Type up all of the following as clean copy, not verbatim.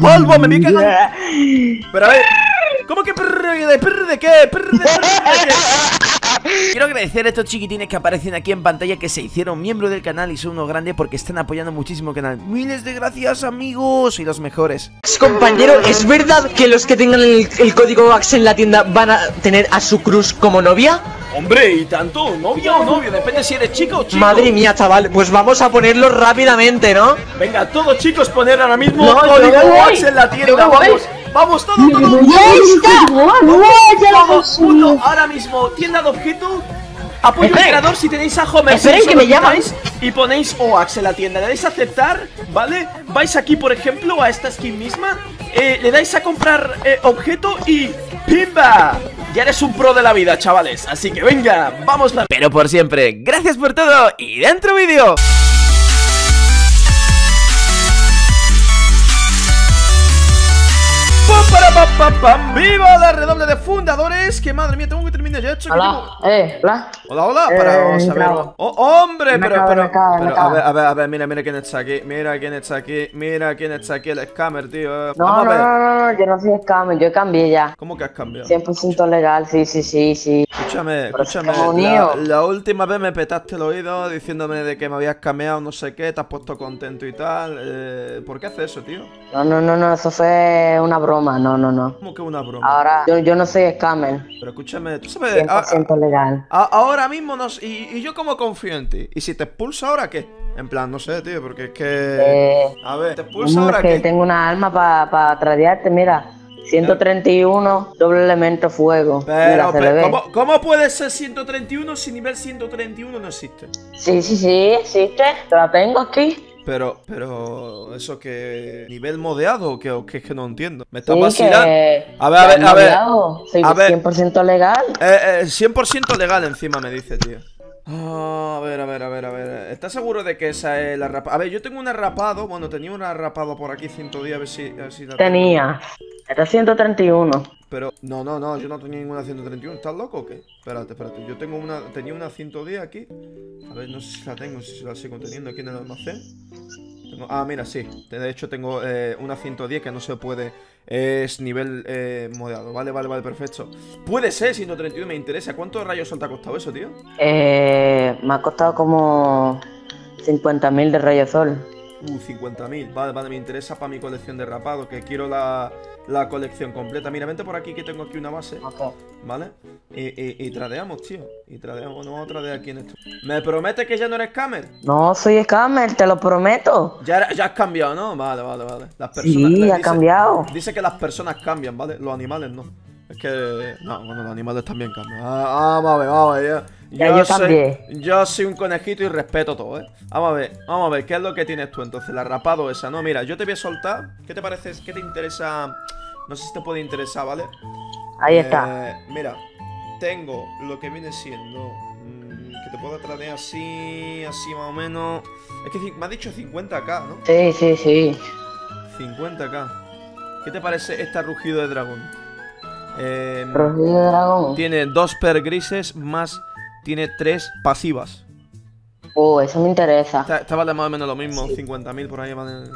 Volvo, me vi cagando. Pero a ver, ¿cómo que de qué? Quiero agradecer a estos chiquitines que aparecen aquí en pantalla, que se hicieron miembro del canal y son unos grandes porque están apoyando muchísimo el canal. Miles de gracias, amigos, y los mejores. Compañero, ¿es verdad que los que tengan el código Axe en la tienda van a tener a su cruz como novia? Hombre, y tanto, novia o novio, depende si eres chica o chico. Madre mía, chaval, pues vamos a ponerlo rápidamente, ¿no? Venga, todos chicos, poner ahora mismo código Axe en la tienda, vamos. Vamos, todo. Vamos, ahora mismo, tienda de objeto. Apoyo al creador si tenéis a Homer. Esperen que me llamáis. Y ponéis OAX en la tienda. Le dais a aceptar, ¿vale? Vais aquí, por ejemplo, a esta skin misma. Le dais a comprar objeto y ¡pimba! Ya eres un pro de la vida, chavales. Así que venga, vamos. Pero por siempre, gracias por todo y dentro vídeo. ¡Viva la redoble de fundadores! Que madre mía, tengo que terminar ya hecho. Hola, hola, para saber. ¡Oh, hombre! Pero a ver, mira quién está aquí. Mira quién está aquí, el scammer, tío. No, yo no soy scammer, yo cambié ya. ¿Cómo que has cambiado? 100% legal, sí. Escúchame, la última vez me petaste el oído diciéndome de que me habías cambiado, no sé qué, te has puesto contento y tal. ¿Por qué haces eso, tío? No, eso fue una broma, no. ¿Cómo que una broma? Ahora, yo no soy scammer. Pero escúchame, tú sabes... 100% legal. Ahora mismo no... ¿Y yo cómo confío en ti? ¿Y si te expulso ahora qué? En plan, no sé, tío, porque es que... a ver, ¿te expulso ahora qué? Tengo una arma para tradearte, mira. 131, doble elemento fuego. Pero, mira, ¿cómo puede ser 131 si nivel 131 no existe? Sí, existe. La tengo aquí. Pero, ¿eso que nivel modeado o qué? Es que no entiendo. Me está vacilando. A ver. Soy 100% legal. 100% legal encima me dice, tío. A ver. ¿Estás seguro de que esa es la rapada? A ver, yo tengo un arrapado. Bueno, tenía un arrapado por aquí 110, a ver si la tenía. Era 131. Pero, no, yo no tenía ninguna 131. ¿Estás loco o qué? Espérate. Yo tengo una, tenía una 110 aquí. A ver, no sé si la tengo, si la sigo teniendo aquí en el almacén. Mira, sí. De hecho, tengo una 110 que no se puede. Es nivel modeado. Vale, perfecto. Puede ser 131, me interesa. ¿Cuántos rayos te ha costado eso, tío? Me ha costado como 50.000 de rayos sol. 50.000, vale, me interesa para mi colección de rapado, que quiero la colección completa. Mira, vente por aquí que tengo aquí una base, okay. ¿Vale? Y tradeamos, tío. No vamos a tradear aquí en esto. ¿Me prometes que ya no eres scammer? No, soy scammer, te lo prometo. Ya has cambiado, ¿no? Vale. Las personas, sí, ha cambiado. Dice que las personas cambian, ¿vale? Los animales no. Es que... No, bueno, los animales también cambian. Vamos a ver. Yo soy un conejito y respeto todo, ¿eh? Vamos a ver, ¿qué es lo que tienes tú entonces? La rapado esa, ¿no? Mira, yo te voy a soltar. ¿Qué te parece? ¿Qué te interesa? No sé si te puede interesar, ¿vale? Ahí está. Mira, tengo lo que viene siendo... que te puedo traer así más o menos... Es que me has dicho 50k, ¿no? Sí. 50k. ¿Qué te parece esta rugido de dragón? Rugido de dragón. Tiene 2 per grises más... Tiene 3 pasivas. Eso me interesa. Esta vale más o menos lo mismo, sí. 50.000 por ahí, vale,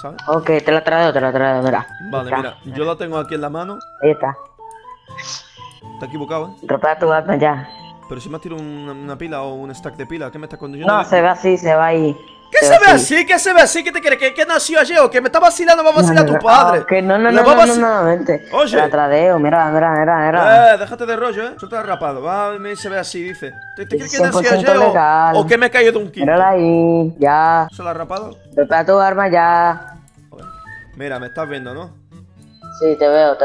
¿sabes? Ok, te la traigo, mira. Vale, mira, yo la tengo aquí en la mano. Ahí está. Te has equivocado, ¿eh? Repara tu arma ya. Pero si me has tirado una pila o un stack de pila, ¿qué me estás conduciendo? No, se ve así, se va ahí. ¿Qué se ve así? ¿Qué se ve así? ¿Qué te crees? ¿Que nació ayer o que me está vacilando? Va a vacilar a tu padre. Que no, vente. Oye. Te atradeo, mira. Déjate de rollo, ¿eh? Suelta el rapado. Va, se ve así, dice. ¿Te crees que nació ayer o que me he caído de un kit? Mírala ahí, ya. ¿Se la ha rapado? Prepara tu arma ya. Mira, me estás viendo, ¿no? Sí, te veo.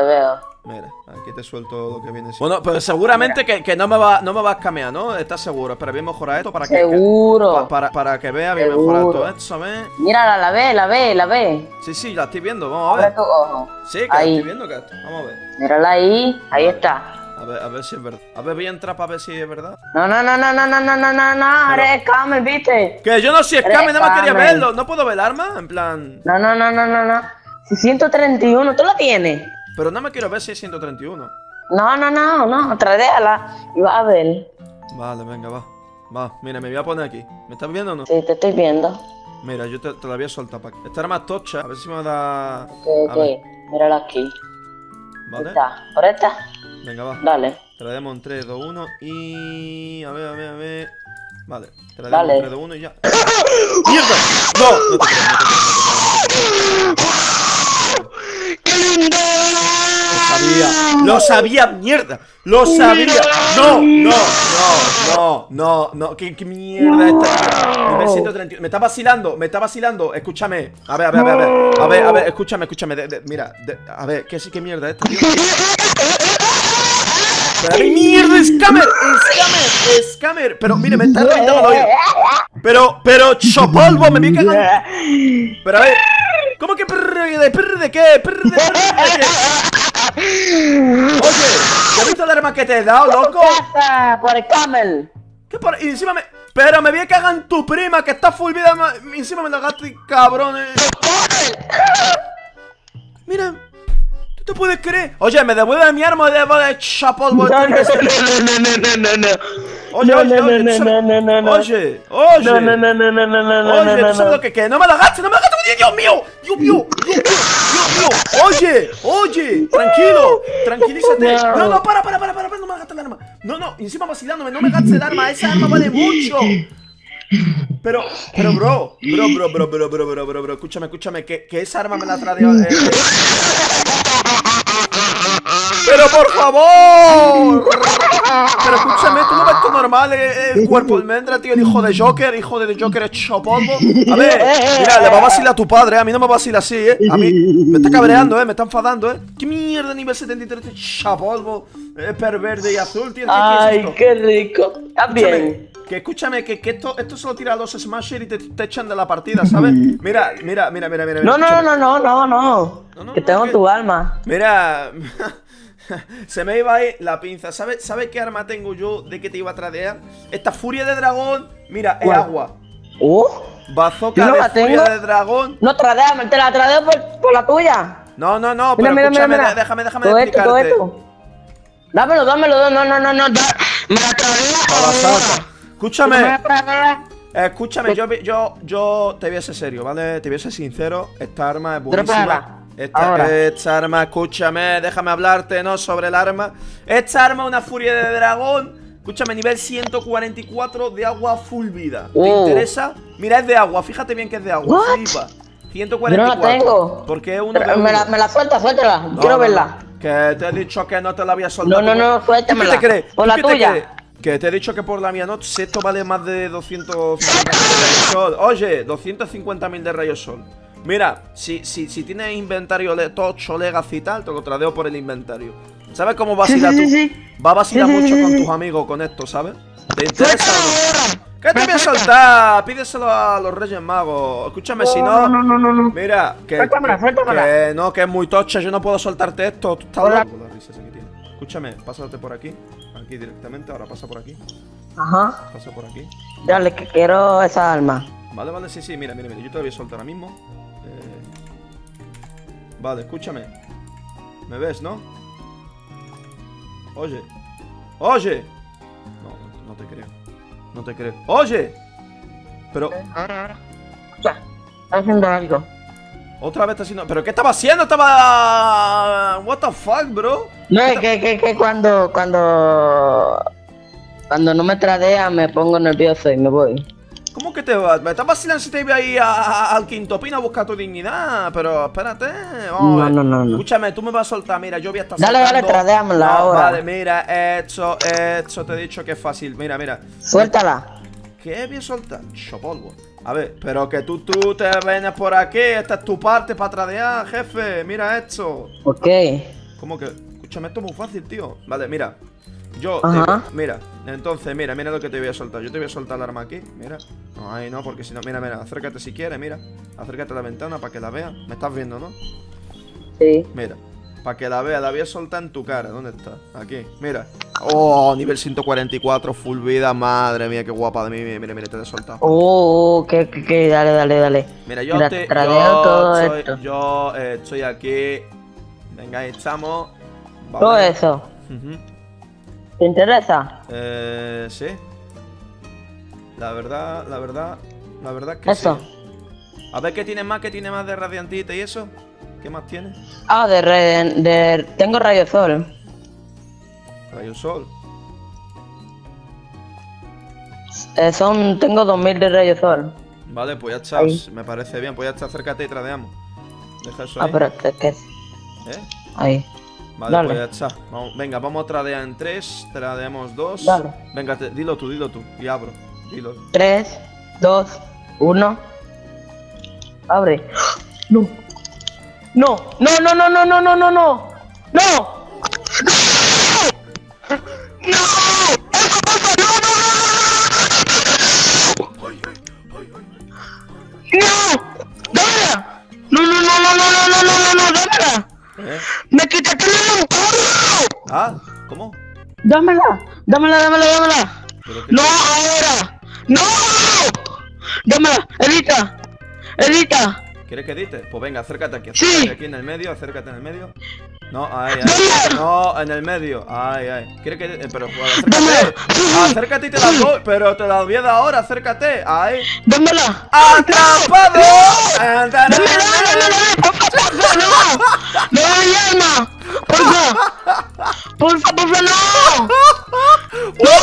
Mira, aquí te suelto lo que viene. Bueno, pero seguramente que no me va a escamear, ¿no? ¿Estás seguro? Espera, voy a mejorar esto para que... Seguro. Para que vea, voy a mejorar todo esto, ¿sabes? Mira, la ve. Sí, la estoy viendo, vamos a ver. Abre tu ojo. Sí, que ahí. La estoy viendo, Gato. Vamos a ver. Mírala ahí está. A ver si es verdad. A ver, voy a entrar para ver si es verdad. No, eres scammer, ¿viste? Que yo no soy scammer, nada más quería verlo. ¿No puedo ver el arma? En plan... No. 631, ¿tú lo tienes? Pero no me quiero ver si es 131. No, tradéala y vas a ver. Vale, venga, va. Mira, me voy a poner aquí. ¿Me estás viendo o no? Sí, te estoy viendo. Mira, yo te la voy a soltar para aquí. Esta arma es tocha. A ver si me da... Ok, mírala aquí. ¿Vale? Está. ¿Por esta? Venga, va. Dale. Te la demos en 3, 2, 1 y... A ver. Vale. Te la demos en 3, 2, 1 y ya. ¡Mierda! ¡No! ¡Qué lindo! ¡Lo sabía! ¡Mierda! ¡Lo sabía! ¡No! ¡Qué mierda esta! Nivel 131. Me está vacilando. Escúchame. A ver. Escúchame. Mira. A ver, ¿qué mierda esta? ¡Mierda! ¡Scammer! Pero, mire, me está reventando el oído. Pero, Chopolvo, me vi cagando. Pero a ver. ¿Cómo que ¿Perre de qué? Oye, ¿te has visto el arma que te he dado, loco? Por el camel. ¿Qué por...? Y encima me... Pero me vi a cagar en tu prima, que está full vida. Encima me la gasto y cabrón. Mira, ¿tú te puedes creer? Oye, me devuelve mi arma de chapol. Oye, ¿tú sabes lo que queda? No me la gastes. ¡Dios mío! Oye, tranquilízate. No, para, no me gastes el arma. No, encima vacilándome, no me gastes el arma. Esa arma vale mucho. Pero, bro, escúchame, que esa arma me la trae. Pero por favor. Pero escúchame, ¿tú no ves tu normal el cuerpo almendra, tío? El hijo de Joker es Chopolvo. A ver, mira, le va a vacilar a tu padre, a mí no me vacila así, a mí me está cabreando, me está enfadando, qué mierda nivel 73 Chopolvo, perverde y azul, tío. Ay, qué rico. También. Que escúchame, que esto se lo tira a los Smasher y te echan de la partida, ¿sabes? Mira. No. Que tengo tu alma. Mira. Se me iba ahí la pinza. ¿Sabes qué arma tengo yo de que te iba a tradear? Esta furia de dragón. Mira, es agua. Bazooka de furia de dragón. No, tradeame, te la tradeo por la tuya. No, pero escúchame, déjame explicarte. Dámelo, no. Me la tradeo. Escúchame, yo te voy a ser serio, ¿vale? Te voy a ser sincero, esta arma es buenísima. Esta arma, escúchame, déjame hablarte, ¿no? Sobre el arma. Esta arma es una furia de dragón. Escúchame, nivel 144 de agua full vida. ¿Te interesa? Mira, es de agua, fíjate bien que es de agua. Flipa. 144. Yo no la tengo. Porque es una... Me la suéltala, quiero verla. Que te he dicho que no te la había soltado. No, suéltamela. ¿Qué te crees? Por la tuya. Que te he dicho que por la mía no, esto vale más de 250.000 de rayos sol. Oye, 250.000 de rayos sol. Mira, si tienes inventario tocho, legacy y tal, te lo tradeo por el inventario. ¿Sabes cómo vacilar tú? Va a vacilar mucho con tus amigos con esto, ¿sabes? ¿Te interesa? ¿Qué te voy a soltar? Pídeselo a los Reyes Magos. Escúchame, si no... No. Mira, que es muy tocha, yo no puedo soltarte esto. Tú estás loco, la risa que tiene. Escúchame, pásate por aquí. Aquí directamente, ahora pasa por aquí. Ajá. Pasa por aquí. Dale, que quiero esa arma. Vale, sí, mira, yo te la voy a soltar ahora mismo. Vale, escúchame. ¿Me ves, no? Oye. No te creo. Oye. Pero... Ahora. Está haciendo algo. Otra vez está haciendo... ¿Pero qué estaba haciendo? Estaba... What the fuck, bro. No, es que cuando no me tradea me pongo nervioso y me voy. ¿Cómo que te vas? Me estás vacilando si te voy ahí al quinto pino a buscar tu dignidad. Pero espérate. No. Escúchame, tú me vas a soltar. Mira, yo voy a estar soltando. Dale, tradeámela ahora. Vale, mira, esto te he dicho que es fácil. Mira. Suéltala. ¿Qué voy a soltar? Chopolvo. A ver, pero que tú te vienes por aquí. Esta es tu parte para tradear, jefe. Mira esto. Ok. ¿Cómo que? Escúchame, esto es muy fácil, tío. Vale, mira. Mira lo que te voy a soltar. Yo te voy a soltar el arma aquí, mira. Ay, no, porque si no, mira, acércate si quieres, mira. Acércate a la ventana para que la veas. Me estás viendo, ¿no? Sí. Mira, para que la veas, la voy a soltar en tu cara. ¿Dónde está? Aquí, mira. Oh, nivel 144, full vida, madre mía, qué guapa de mí. Mira, te he soltado. Que dale. Mira, yo estoy aquí. Venga, ahí estamos. Vamos. Todo eso. ¿Te interesa? Sí. La verdad que sí. Eso. A ver qué tienes más, de radiantita y eso. ¿Qué más tienes? Ah, tengo rayo sol. ¿Rayo sol? Tengo 2000 de rayo sol. Vale, pues ya está, ahí. Me parece bien. Pues ya está, acércate y tradeamos. Deja eso ahí. Ah, pero es que... ¿Eh? Ahí. Vale, dale. Pues ya está. Vamos, venga, vamos a tradear en 3, tradeamos 2. Dale. Venga, dilo tú. Y abro. Dilo. 3, 2, 1. Abre. No. No, no, no, no, no, no, no, no, no. ¡No! ¡Me quitaste la locura! Ah, ¿cómo? Dámela. ¡No, ahora! ¡No! Dámela, edita. ¿Quieres que edite? Pues venga, acércate aquí. Acércate sí. Aquí en el medio, acércate en el medio. No, ahí. No, en el medio. Ay. ¿Quieres que edite? Pero pues, acércate. Acércate y te la doy. Pero te la doy ahora, acércate. Ahí. ¡Dámela! ¡Atrapado! ¡No me llama! ¡Porfa, no!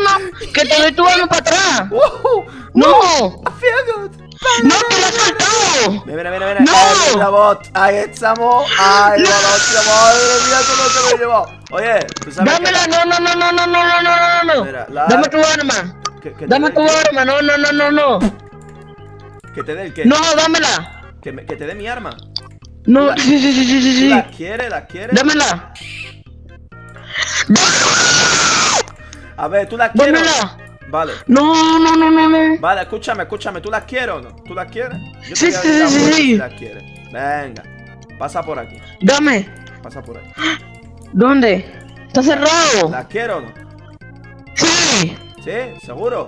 ¡No! ¡Que te doy tu mano para atrás! ¡No! ¡No, que lo has soltado! Mira. ¡No! ¡Ahí la bot! ¡Ahí estamos! ¡Ahí la bot! ¡Madre mía, cómo se me llevó! Oye, ¿tú sabes? ¡Dámela! ¡No! ¡Dame tu arma! ¡Dame tu arma! ¡No! ¿Que te dé el qué? ¡No, dámela! ¿Que te dé mi arma? No, sí. ¿La quieres? Dámela. A ver, ¿tú la quieres? Dámela. Vale. No. Vale, escúchame, ¿tú la quieres o no? ¿Tú la quieres? Yo sí. La quieres. Venga, pasa por aquí. Dame. Pasa por aquí. ¿Dónde? Está cerrado. ¿La quieres o no? Sí. ¿Sí? ¿Seguro?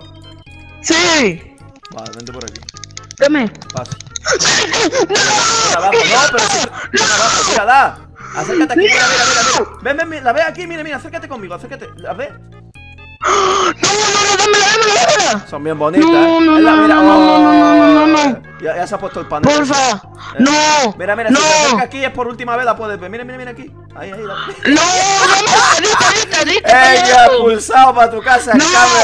Sí. Vale, vente por aquí. Dame. Pasa. Mírala. Acércate aquí, mira. Ven, la ve aquí, mira, acércate conmigo, la ve. No, dámela. Son bien bonitas. No. Ya se ha puesto el panel. Porfa, no. Mira, si te acercas aquí es por última vez la puedes ver. Mira aquí. Ahí. No, dámela. Ella ha pulsado para tu casa, cabrón.